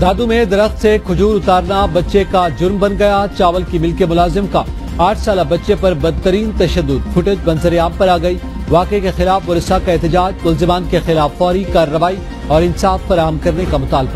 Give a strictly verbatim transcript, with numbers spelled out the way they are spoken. धादू में दरख्त से खजूर उतारना बच्चे का जुर्म बन गया। चावल की मिल के मुलाजिम का आठ साल बच्चे पर बदतरीन तशद्दुद, फुटेज बंसरेआम पर आ गई। वाकये के खिलाफ पुलिस का एहतजाज, मुलजिमान के खिलाफ फौरी कार्रवाई और इंसाफ फराहम करने का मुतालबा।